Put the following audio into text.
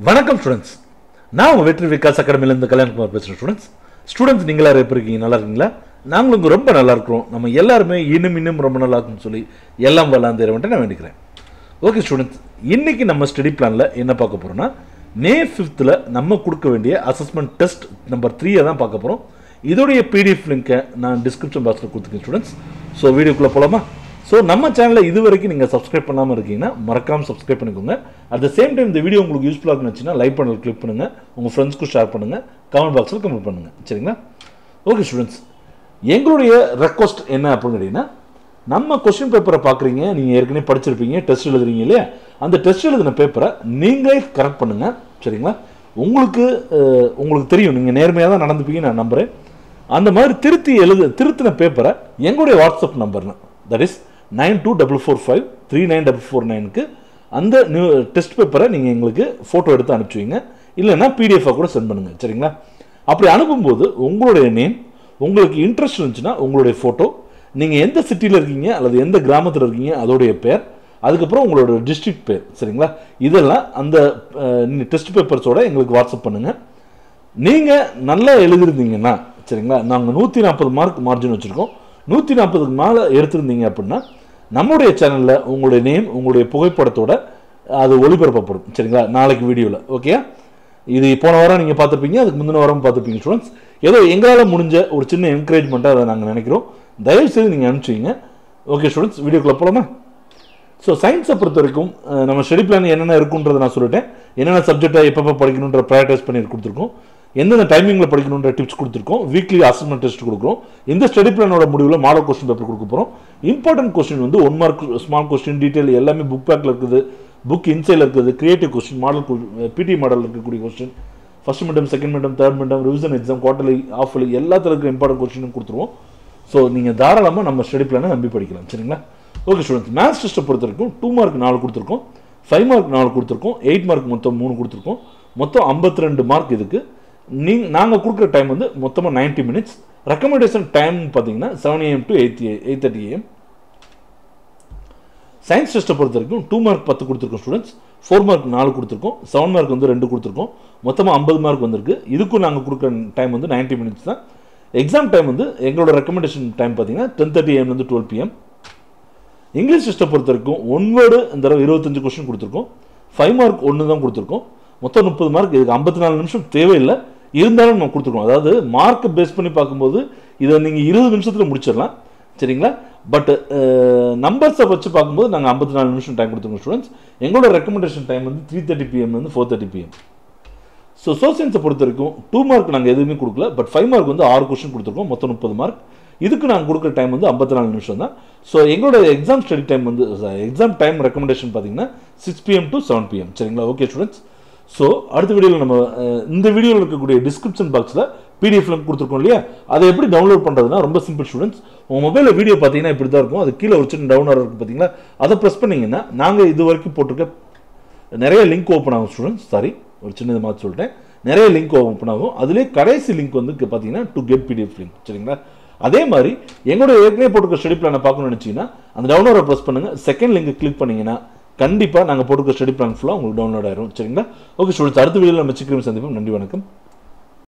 Vanakkam students. Now Vetri Vikas Academy and the Kalyan Kumar Pesra students. Students Ningala Repergi Nalarilla, Nanglung Rumba Nalarcro, Nama Yellarme, Yiniminum Romanalakum Suli, Yellam Valan there and okay, students, இன்னைக்கு நம்ம study பிளான்ல என்ன பார்க்க போறோம்னா மே 5th ல நம்ம கொடுக்க வேண்டிய அசெஸ்மென்ட் டெஸ்ட் நம்பர் 3 தான் பார்க்க போறோம். இதோட PDF லிங்க் நான் டிஸ்கிரிப்ஷன் பாக்ஸ்ல கொடுத்துக்கேன் ஸ்டூடண்ட்ஸ். சோ வீடியோக்குள்ள போலாமா? சோ நம்ம சேனலை இதுவரைக்கும் நீங்க சப்ஸ்கிரைப் பண்ணாம இருக்கீங்கன்னா மறக்காம சப்ஸ்கிரைப் பண்ணிக்கோங்க. At the same time இந்த வீடியோ உங்களுக்கு யூஸ்ஃபுல்லா இருந்துச்சுனா லைக் பட்டனை கிளிக் பண்ணுங்க. உங்க ஃப்ரெண்ட்ஸ்க்கு ஷேர் பண்ணுங்க. கமெண்ட் பாக்ஸ்ல கமெண்ட் பண்ணுங்க. சரிங்களா? Okay students. எங்களுடைய ரெக்வெஸ்ட் என்ன அப்படினா நம்ம क्वेश्चन பேப்பரை பாக்குறீங்க நீங்க ஏற்கனவே படிச்சிருப்பீங்க டெஸ்ட் எழுதுறீங்க இல்லையா அந்த டெஸ்ட் எழுதின பேப்பரை நீங்களே கரெக்ட் பண்ணுங்க சரிங்களா உங்களுக்கு தெரியும் நீங்க நேர்மையா தான் நடந்துப்பீங்க நான் நம்புறேன் அந்த மாதிரி திருத்தின பேப்பரை எங்களுடைய வாட்ஸ்அப் நம்பர்னா தட் இஸ் 9244539449 க்கு அந்த டெஸ்ட் பேப்பரை நீங்க உங்களுக்கு போட்டோ எடுத்து அனுப்புவீங்க இல்லனா PDF ஆ கூட சென்ட் பண்ணுங்க சரிங்களா அப்படி அனுப்பும்போது உங்களுடைய நேம் உங்களுக்கு இன்ட்ரஸ்ட் இருந்துச்சுனா உங்களுடைய போட்டோ நீங்க எந்த சிட்டில இருக்கீங்க அல்லது எந்த கிராமத்துல இருக்கீங்க அதோட பேர் அதுக்கு அப்புறம் உங்களோட டிஸ்ட்ரிக்ட் பேர் சரிங்களா இதெல்லாம் அந்த டெஸ்ட் பேப்பர்ஸோட உங்களுக்கு வாட்ஸ்அப் பண்ணுங்க நீங்க நல்லா எழுதிருந்தீங்கன்னா சரிங்களா நாங்க 140 மார்க் மார்ஜின் வச்சிருக்கோம் 140 க்கு மேல எடுத்துறீங்க அப்படினா நம்மளுடைய சேனல்ல உங்களுடைய நேம் உங்களுடைய புகைப்படத்தோட அது ஒளிபரப்பப்படும் சரிங்களா நாளைக்கு வீடியோல ஓகே இது போன வாரம் நீங்க பார்த்திருப்பீங்க அதுக்கு முன்ன வாரம் பார்த்திருப்பீங்க ஸ்டூடண்ட்ஸ் ஏதோ எங்களால முடிஞ்ச ஒரு சின்ன என்கரேஜ்மென்ட்டா அதை நாங்க நினைக்கிறோம் Dial sir, you can see. Okay, students, video club. So, science up to Rikum, Namashi plan Yenana Erkundra Nasurate, Yenana subject I papa particular prioritize panel Kuturko, Yen the timing of particular tips Kuturko, weekly assessment test Kurko, in the study plan or a modula, model question paper Kurkupro, important question on the 1 mark, small question, detail, LME book pack like the book inside like the creative question, model PT model like question, first madam, second madam, third madam, revision exam, quarterly, halfly, Yella important question Kurtro. So, you can study plan. Okay, students, maths test 2 mark 4, 5 mark 4, 8 mark 3, மொத்தம் 52 mark. You time 90 minutes. Recommendation time 7 AM to 8:30 AM. Science test 2 mark 10 students, 4 mark 4, 7 mark 2, மொத்தம் 50 mark. இதுக்கு நாங்க கொடுக்கிற time 90 minutes தான். Exam time is the recommendation time 10:30 AM to 12 PM. English test 1 word and 25 question 5 mark 1 மொத்தம் 30 mark இதுக்கு 54 நிமிஷம் தேவையில்லை இருந்தாலும் நான் கொடுத்துறோம் அதாவது mark பேஸ் பண்ணி பாக்கும்போது இத நீங்க 20 நிமிஷத்துல முடிச்சிரலாம் சரிங்களா பட் நம்பர்ஸ் வச்சு பாக்கும்போது நாங்க 54 நிமிஷம் டைம் கொடுத்துறோம் ஸ்டூடண்ட்ஸ் எங்களோட recommendation time 3:30 PM and 4:30 PM. So, science பொறுத்தருக்கும் 2 mark நாங்க எதுமே கொடுக்கல பட் 5 mark 6 क्वेश्चन கொடுத்திருக்கோம் மொத்தம் 30 mark இதுக்கு நான் கொடுக்கிற டைம் 54 நிமிஷம் தான் சோ எங்களோட exam study time exam time recommendation பாத்தீங்கன்னா 6 PM to 7 PM சரிங்களா ஓகே ஸ்டூடண்ட்ஸ் சோ அடுத்த வீடியோல நம்ம இந்த வீடியோல இருக்க கூடிய டிஸ்கிரிப்ஷன் பாக்ஸ்ல PDF லிங்க் கொடுத்திருக்கோம் இல்லையா அதை எப்படி டவுன்லோட் பண்றதுனா ரொம்ப சிம்பிள் ஸ்டூடண்ட்ஸ் உங்க மொபைல்ல வீடியோ பாத்தீங்கன்னா இப்படி தான் இருக்கும் அது கீழ ஒரு சின்ன டவுன் ஆரோ இருக்கு பாத்தீங்களா அத பிரஸ் பண்ணீங்கன்னா நாங்க இதுவரைக்கும் போட்டுக்க நிறைய லிங்க் ஓபன் ஆகும் ஸ்டூடண்ட்ஸ் sorry ஒரு சின்னது மாத்தி சொல்றேன் நிறைய லிங்க் ஓபன் ஆகும் அதுல கடைசி லிங்க் வந்து பாத்தீங்கன்னா to get PDF link சரிங்களா அதே மாதிரி எங்களோட ஏற்கனவே போட்டுக்க ஸ்டடி பிளானை பார்க்கணும்னு நினைச்சீங்கன்னா அந்த டவுன்லோட் பிரஸ் பண்ணுங்க செகண்ட் லிங்க் கிளிக் பண்ணீங்கன்னா கண்டிப்பா நாங்க போட்டுக்க ஸ்டடி பிளான் ஃபுல்லா உங்களுக்கு டவுன்லோட் ஆயிடும் சரிங்களா ஓகே ஸ்டூடண்ட்ஸ் அடுத்த வீடியோல நம்ம சந்திப்போம் நன்றி வணக்கம்